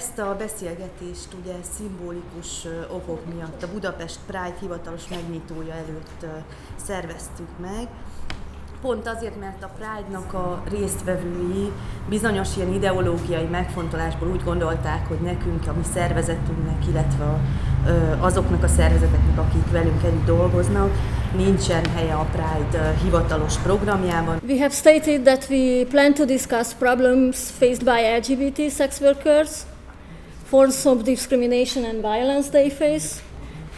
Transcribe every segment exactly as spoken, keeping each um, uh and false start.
Ezt a beszélgetést ugye szimbolikus okok miatt a Budapest Pride hivatalos megnyitója előtt szerveztük meg. Pont azért, mert a Pride-nak a résztvevői bizonyos ilyen ideológiai megfontolásból úgy gondolták, hogy nekünk, a mi szervezetünknek, illetve azoknak a szervezeteknek, akik velünk együtt dolgoznak, nincsen helye a Pride hivatalos programjában. We have stated that we plan to discuss problems faced by L G B T sex workers, forms of discrimination and violence they face,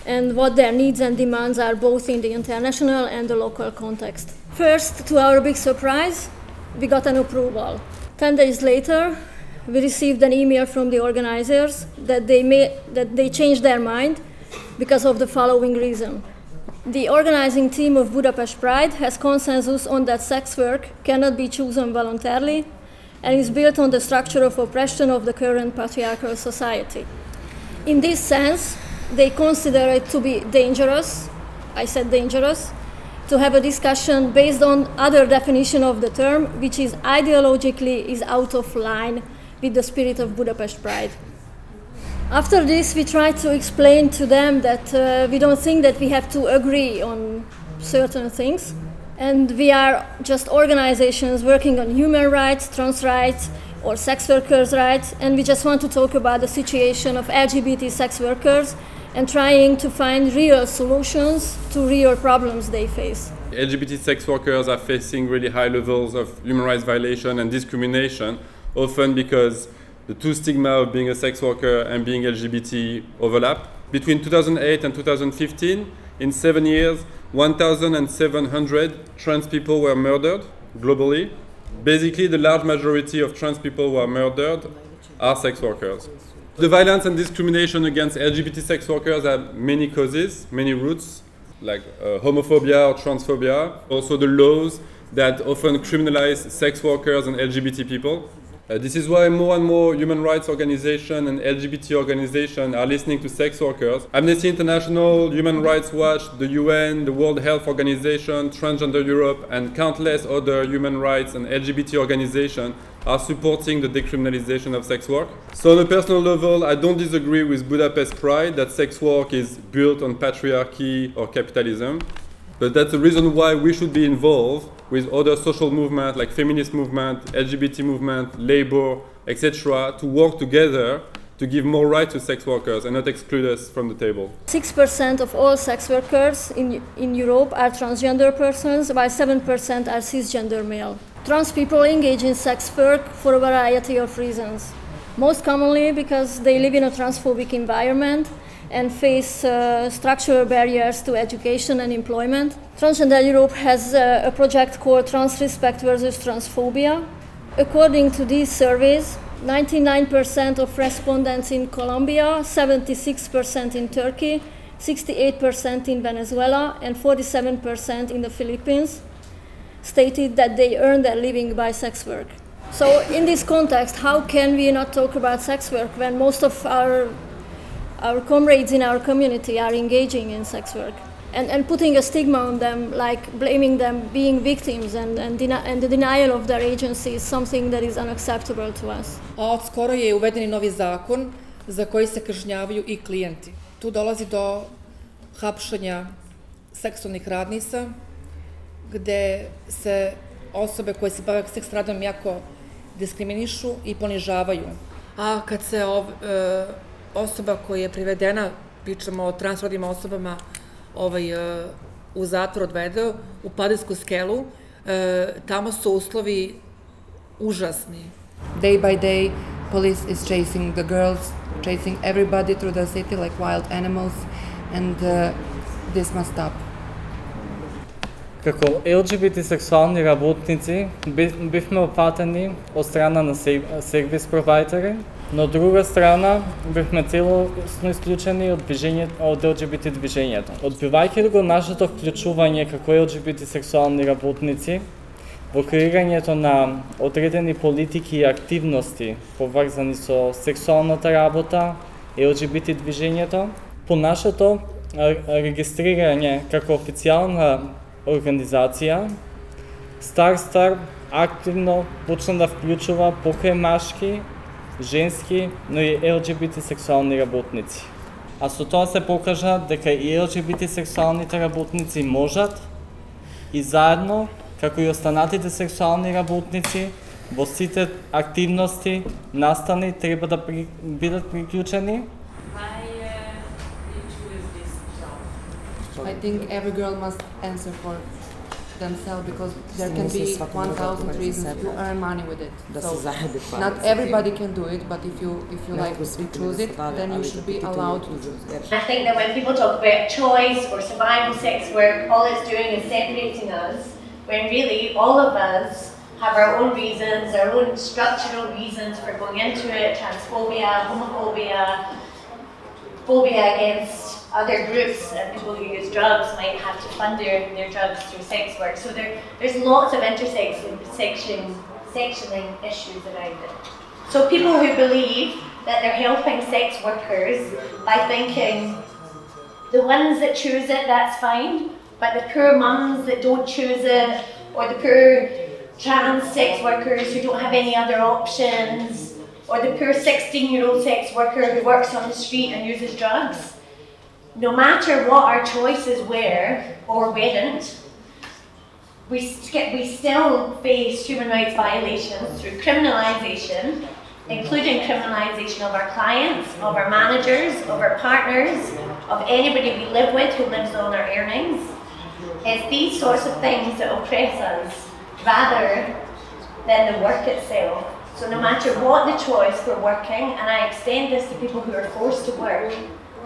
and what their needs and demands are both in the international and the local context. First, to our big surprise, we got an approval. Ten days later, we received an email from the organizers that they, may, that they changed their mind because of the following reason. The organizing team of Budapest Pride has consensus on that sex work cannot be chosen voluntarily and is built on the structure of oppression of the current patriarchal society. In this sense, they consider it to be dangerous, I said dangerous, to have a discussion based on other definition of the term, which is ideologically is out of line with the spirit of Budapest Pride. After this, we tried to explain to them that uh, we don't think that we have to agree on certain things, and we are just organizations working on human rights, trans rights, or sex workers' rights, and we just want to talk about the situation of L G B T sex workers and trying to find real solutions to real problems they face. L G B T sex workers are facing really high levels of human rights violation and discrimination, often because the two stigma of being a sex worker and being L G B T overlap. Between two thousand eight and two thousand fifteen, in seven years, one thousand seven hundred trans people were murdered globally. Basically, the large majority of trans people who are murdered are sex workers. The violence and discrimination against L G B T sex workers have many causes, many roots, like uh, homophobia or transphobia. Also the laws that often criminalize sex workers and L G B T people. Uh, this is why more and more human rights organizations and L G B T organizations are listening to sex workers. Amnesty International, Human Rights Watch, the U N, the World Health Organization, Transgender Europe, and countless other human rights and L G B T organizations are supporting the decriminalization of sex work. So on a personal level, I don't disagree with Budapest Pride that sex work is built on patriarchy or capitalism. But that's the reason why we should be involved with other social movements like feminist movement, L G B T movement, labor, et cetera, to work together to give more rights to sex workers and not exclude us from the table. six percent of all sex workers in, in Europe are transgender persons, while seven percent are cisgender male. Trans people engage in sex work for a variety of reasons. Most commonly because they live in a transphobic environment and face uh, structural barriers to education and employment. Transgender Europe has uh, a project called Trans Respect versus Transphobia. According to these surveys, ninety-nine percent of respondents in Colombia, seventy-six percent in Turkey, sixty-eight percent in Venezuela, and forty-seven percent in the Philippines stated that they earn their living by sex work. So in this context, how can we not talk about sex work when most of our Our comrades in our community are engaging in sex work and, and putting a stigma on them, like blaming them, being victims, and, and, and the denial of their agency is something that is unacceptable to us. A skoro je uveden novi zakon za koji se kažnjavaju I klijenti. Tu dolazi do hapšenja seksualnih radnica, gde se osobe koje se bave seks radom jako diskriminišu I ponižavaju. A kad se ov, e, osoba koja je privedena, pričamo o transrodnim osobama, ovaj, u zatvor odvede, u Padesku skelu, tamo su uslovi užasni. Day by day, police is chasing the girls, chasing everybody through the city like wild animals, and uh, this must stop. Како L G B T сексуални работници бивме опатени от страна на сервис провайдери, но от друга страна бивме целостно изключени от, от L G B T движението. Отбивайки го нашето включување како L G B T сексуални работници во креирањето на отредени политики и активности поврзани со сексуалната работа, L G B T движението, по нашето регистрирање како официјална организација, Star Star активно почна да вклучува покрај машки женски, но и Ел Джи Би Ти сексуални работници. А со тоа се покажа дека и Ел Джи Би Ти сексуалните работници можат и заедно, како и останатите сексуални работници, во сите активности настани треба да при... бидат приклучени. I think every girl must answer for themselves because there can be one thousand reasons to earn money with it. So not everybody can do it, but if you if you like choose it, then you should be allowed to choose it. I think that when people talk about choice or survival sex work, all it's doing is separating us, when really all of us have our own reasons, our own structural reasons for going into it, transphobia, homophobia, phobia against other groups, and people who use drugs might have to fund their, their drugs through sex work. So there, there's lots of intersection section, sectioning issues around it. So people who believe that they're helping sex workers by thinking the ones that choose it, that's fine, but the poor mums that don't choose it, or the poor trans sex workers who don't have any other options, or the poor sixteen-year-old sex worker who works on the street and uses drugs, no matter what our choices were or weren't, we, st we still face human rights violations through criminalisation, including criminalisation of our clients, of our managers, of our partners, of anybody we live with who lives on our earnings. It's these sorts of things that oppress us rather than the work itself. So no matter what the choice for working, and I extend this to people who are forced to work,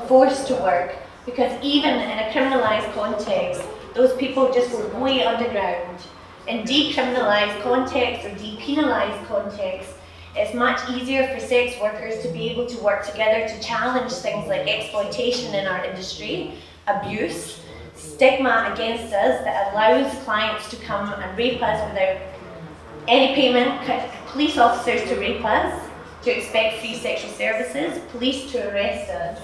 forced to work, because even in a criminalised context, those people just go way underground. In decriminalised context or depenalised context, it's much easier for sex workers to be able to work together to challenge things like exploitation in our industry, abuse, stigma against us that allows clients to come and rape us without any payment, police officers to rape us, to expect free sexual services, police to arrest us.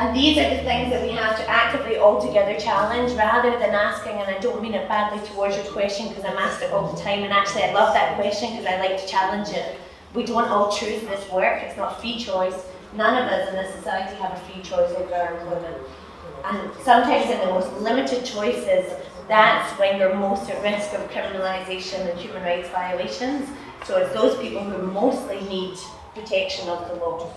And these are the things that we have to actively all together challenge rather than asking, and I don't mean it badly towards your question because I'm asked it all the time, and actually I love that question because I like to challenge it. We don't all choose this work, it's not free choice. None of us in this society have a free choice over our employment. And sometimes in the most limited choices, that's when you're most at risk of criminalisation and human rights violations. So it's those people who mostly need protection of the law.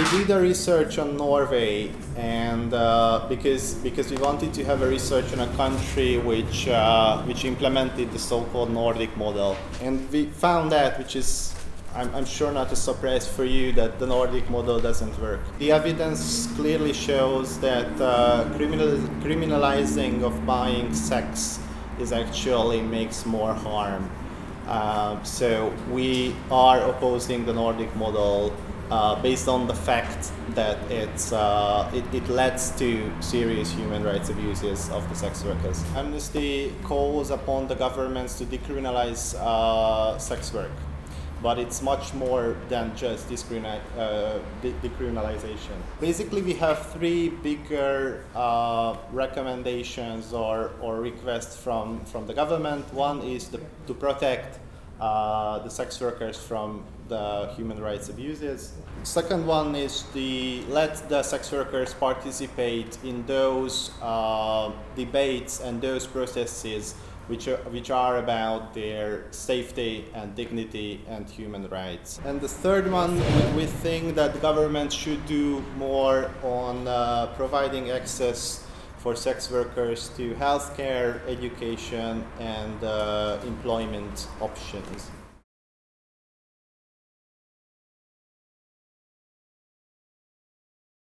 We did a research on Norway, and uh, because because we wanted to have a research on a country which uh, which implemented the so-called Nordic model, and we found that, which is I'm, I'm sure not a surprise for you, that the Nordic model doesn't work. The evidence clearly shows that uh, criminal, criminalizing of buying sex is actually makes more harm. Uh, so we are opposing the Nordic model. Uh, based on the fact that it's, uh, it, it leads to serious human rights abuses of the sex workers. Amnesty calls upon the governments to decriminalize uh, sex work, but it's much more than just uh, de decriminalization. Basically, we have three bigger uh, recommendations or, or requests from, from the government. One is the, to protect uh, the sex workers from the human rights abuses. Second one is the let the sex workers participate in those uh, debates and those processes which are, which are about their safety and dignity and human rights. And the third one, we think that the government should do more on uh, providing access for sex workers to healthcare, education, and uh, employment options.